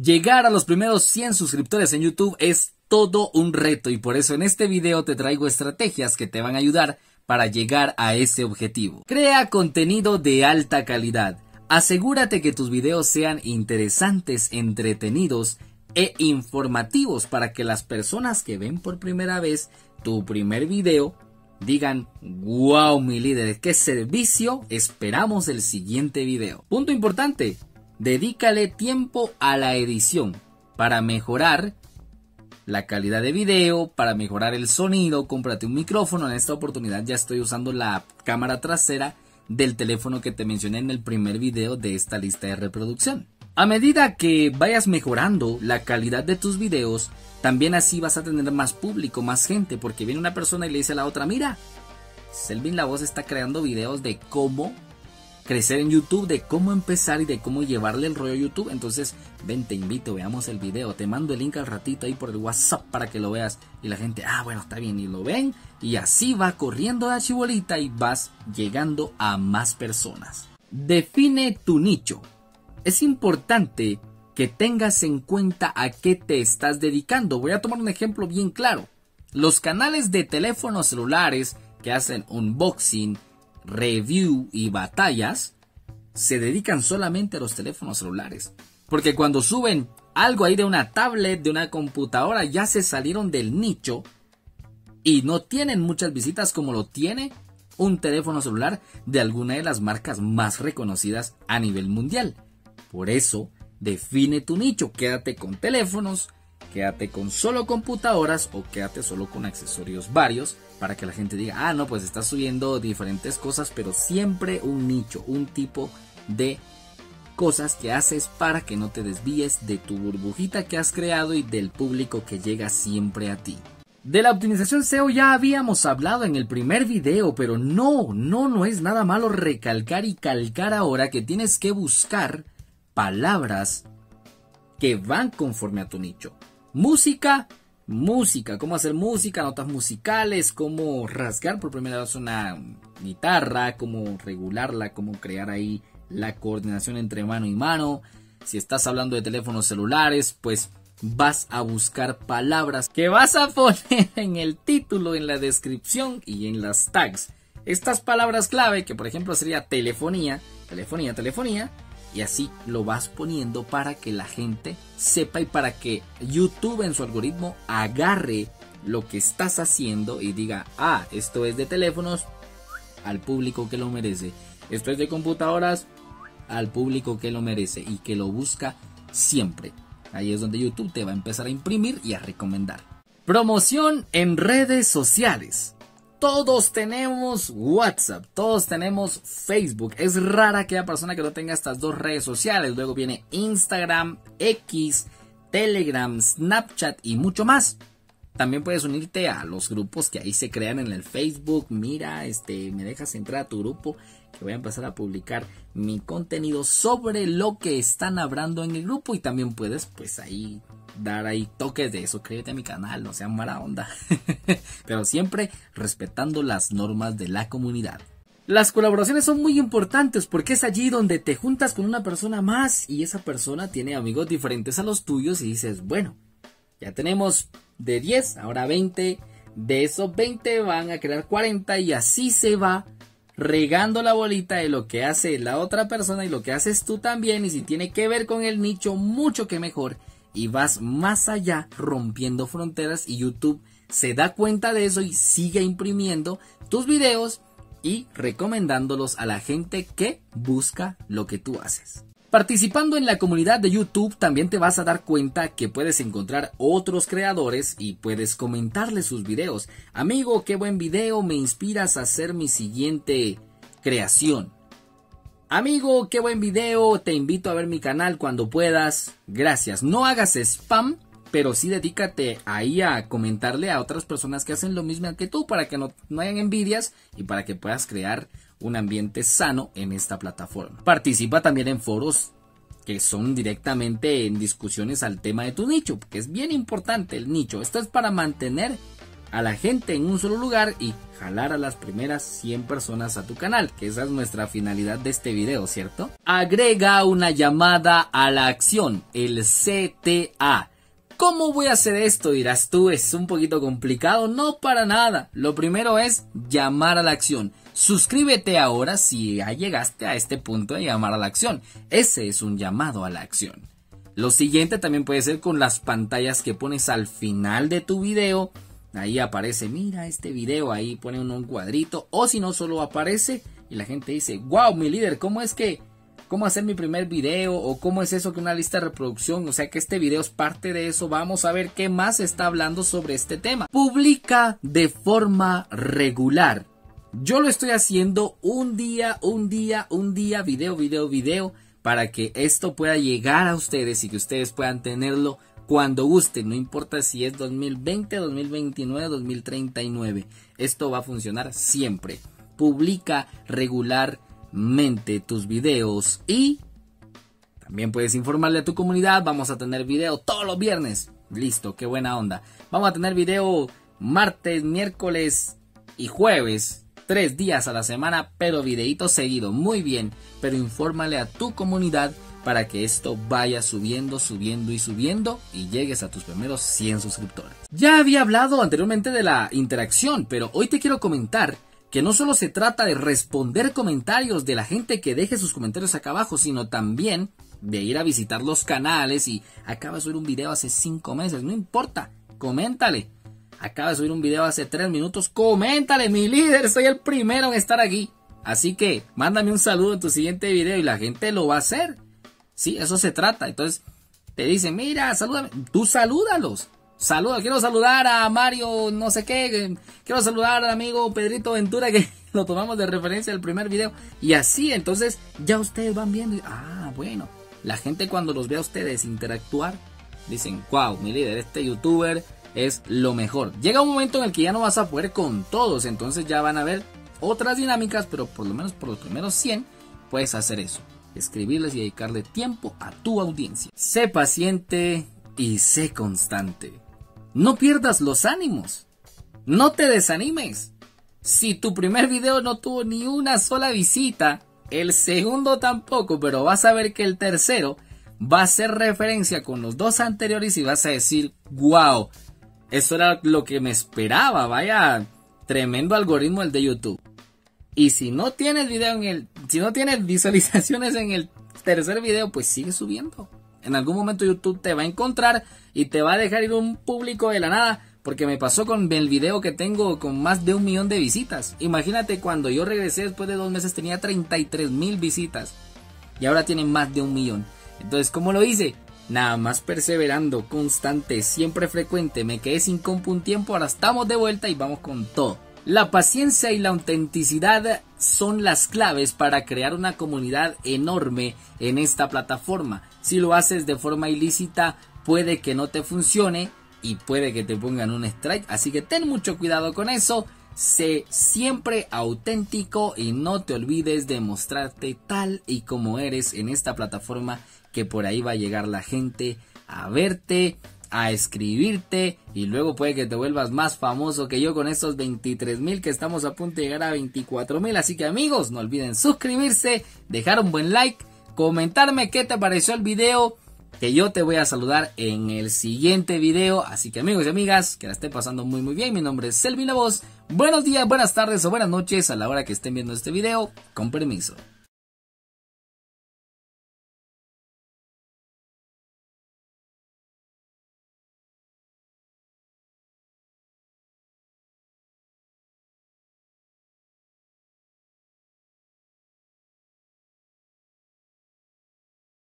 Llegar a los primeros 100 suscriptores en YouTube es todo un reto y por eso en este video te traigo estrategias que te van a ayudar para llegar a ese objetivo. Crea contenido de alta calidad. Asegúrate que tus videos sean interesantes, entretenidos e informativos para que las personas que ven por primera vez tu primer video digan: wow, mi líder, qué servicio, esperamos el siguiente video. Punto importante: dedícale tiempo a la edición para mejorar la calidad de video, para mejorar el sonido. Cómprate un micrófono. En esta oportunidad ya estoy usando la cámara trasera del teléfono que te mencioné en el primer video de esta lista de reproducción. A medida que vayas mejorando la calidad de tus videos, también así vas a tener más público, más gente, porque viene una persona y le dice a la otra: mira, Selvin La Voz está creando videos de cómo crecer en YouTube, de cómo empezar y de cómo llevarle el rollo a YouTube. Entonces, ven, te invito, veamos el video, te mando el link al ratito ahí por el WhatsApp para que lo veas. Y la gente: ah, bueno, está bien, y lo ven, y así va corriendo la chibolita y vas llegando a más personas. Define tu nicho. Es importante que tengas en cuenta a qué te estás dedicando. Voy a tomar un ejemplo bien claro. Los canales de teléfonos celulares que hacen unboxing, review y batallas se dedican solamente a los teléfonos celulares, porque cuando suben algo ahí de una tablet, de una computadora, ya se salieron del nicho y no tienen muchas visitas como lo tiene un teléfono celular de alguna de las marcas más reconocidas a nivel mundial. Por eso, define tu nicho. Quédate con teléfonos, quédate con solo computadoras o quédate solo con accesorios varios, para que la gente diga: ah, no, pues está subiendo diferentes cosas, pero siempre un nicho, un tipo de cosas que haces para que no te desvíes de tu burbujita que has creado y del público que llega siempre a ti. De la optimización SEO ya habíamos hablado en el primer video, pero no es nada malo recalcar y calcar ahora que tienes que buscar palabras que van conforme a tu nicho. Música, cómo hacer música, notas musicales, cómo rasgar por primera vez una guitarra, cómo regularla, cómo crear ahí la coordinación entre mano y mano. Si estás hablando de teléfonos celulares, pues vas a buscar palabras que vas a poner en el título, en la descripción y en las tags. Estas palabras clave, que por ejemplo sería telefonía, y así lo vas poniendo para que la gente sepa y para que YouTube en su algoritmo agarre lo que estás haciendo y diga: ah, esto es de teléfonos, al público que lo merece. Esto es de computadoras, al público que lo merece y que lo busca siempre. Ahí es donde YouTube te va a empezar a imprimir y a recomendar. Promoción en redes sociales. Todos tenemos WhatsApp, todos tenemos Facebook. Es rara que la persona que no tenga estas dos redes sociales. Luego viene Instagram, X, Telegram, Snapchat y mucho más. También puedes unirte a los grupos que ahí se crean en el Facebook. Mira, me dejas entrar a tu grupo, que voy a empezar a publicar mi contenido sobre lo que están hablando en el grupo. Y también puedes, pues, ahí dar ahí toques de eso. Suscríbete a mi canal, no sean mala onda. Pero siempre respetando las normas de la comunidad. Las colaboraciones son muy importantes porque es allí donde te juntas con una persona más y esa persona tiene amigos diferentes a los tuyos y dices: bueno, ya tenemos de 10, ahora 20, de esos 20 van a crear 40 y así se va regando la bolita de lo que hace la otra persona y lo que haces tú también, y si tiene que ver con el nicho, mucho que mejor. Y vas más allá, rompiendo fronteras, y YouTube se da cuenta de eso y sigue imprimiendo tus videos y recomendándolos a la gente que busca lo que tú haces. Participando en la comunidad de YouTube también te vas a dar cuenta que puedes encontrar otros creadores y puedes comentarles sus videos. Amigo, qué buen video, me inspiras a hacer mi siguiente creación. Amigo, qué buen video, te invito a ver mi canal cuando puedas, gracias. No hagas spam, pero sí dedícate ahí a comentarle a otras personas que hacen lo mismo que tú para que no hayan envidias y para que puedas crear un ambiente sano en esta plataforma. Participa también en foros que son directamente en discusiones al tema de tu nicho, porque es bien importante el nicho. Esto es para mantener a la gente en un solo lugar y jalar a las primeras 100 personas a tu canal, que esa es nuestra finalidad de este video, ¿cierto? Agrega una llamada a la acción, el CTA. ¿Cómo voy a hacer esto? Dirás tú, es un poquito complicado. No, para nada. Lo primero es llamar a la acción. Suscríbete ahora si ya llegaste a este punto de llamar a la acción. Ese es un llamado a la acción. Lo siguiente también puede ser con las pantallas que pones al final de tu video. Ahí aparece, mira este video, ahí pone un cuadrito. O si no, solo aparece y la gente dice, wow, mi líder, ¿cómo es que? ¿Cómo hacer mi primer video? ¿O cómo es eso que una lista de reproducción? O sea que este video es parte de eso. Vamos a ver qué más está hablando sobre este tema. Publica de forma regular. Yo lo estoy haciendo un día, video, para que esto pueda llegar a ustedes y que ustedes puedan tenerlo cuando gusten. No importa si es 2020, 2029, 2039. Esto va a funcionar siempre. Publica regular tus videos y también puedes informarle a tu comunidad. Vamos a tener video todos los viernes. Listo, qué buena onda. Vamos a tener video martes, miércoles y jueves, 3 días a la semana, pero videíto seguido. Muy bien, pero infórmale a tu comunidad para que esto vaya subiendo y llegues a tus primeros 100 suscriptores. Ya había hablado anteriormente de la interacción, pero hoy te quiero comentar que no solo se trata de responder comentarios de la gente que deje sus comentarios acá abajo, sino también de ir a visitar los canales y acaba de subir un video hace 5 meses, no importa, coméntale. Acaba de subir un video hace 3 minutos, coméntale, mi líder, soy el primero en estar aquí. Así que mándame un saludo en tu siguiente video y la gente lo va a hacer. Sí, eso se trata. Entonces te dicen, mira, salúdame, tú salúdalos. Saludos, quiero saludar a Mario, no sé qué, quiero saludar al amigo Pedrito Ventura que lo tomamos de referencia del primer video. Y así, entonces, ya ustedes van viendo, y, ah, bueno, la gente cuando los ve a ustedes interactuar, dicen, wow, mi líder, este youtuber es lo mejor. Llega un momento en el que ya no vas a poder con todos, entonces ya van a ver otras dinámicas, pero por lo menos por los primeros 100 puedes hacer eso, escribirles y dedicarle tiempo a tu audiencia. Sé paciente y sé constante. No pierdas los ánimos, no te desanimes. Si tu primer video no tuvo ni una sola visita, el segundo tampoco, pero vas a ver que el tercero va a ser referencia con los 2 anteriores y vas a decir, wow, eso era lo que me esperaba, vaya tremendo algoritmo el de YouTube. Y si no tienes si no tienes visualizaciones en el tercer video, pues sigue subiendo. En algún momento YouTube te va a encontrar y te va a dejar ir un público de la nada. Porque me pasó con el video que tengo con más de 1 millón de visitas. Imagínate, cuando yo regresé después de 2 meses tenía 33,000 visitas. Y ahora tienen más de 1 millón. Entonces, ¿cómo lo hice? Nada más perseverando, constante, siempre frecuente. Me quedé sin compu un tiempo, ahora estamos de vuelta y vamos con todo. La paciencia y la autenticidad son las claves para crear una comunidad enorme en esta plataforma. Si lo haces de forma ilícita, puede que no te funcione y puede que te pongan un strike. Así que ten mucho cuidado con eso. Sé siempre auténtico y no te olvides de mostrarte tal y como eres en esta plataforma, que por ahí va a llegar la gente a verte, a escribirte, y luego puede que te vuelvas más famoso que yo con estos 23,000 que estamos a punto de llegar a 24,000. Así que amigos, no olviden suscribirse, dejar un buen like, comentarme qué te pareció el video, que yo te voy a saludar en el siguiente video. Así que amigos y amigas, que la esté pasando muy bien. Mi nombre es Selvin La Voz. Buenos días, buenas tardes o buenas noches a la hora que estén viendo este video. Con permiso.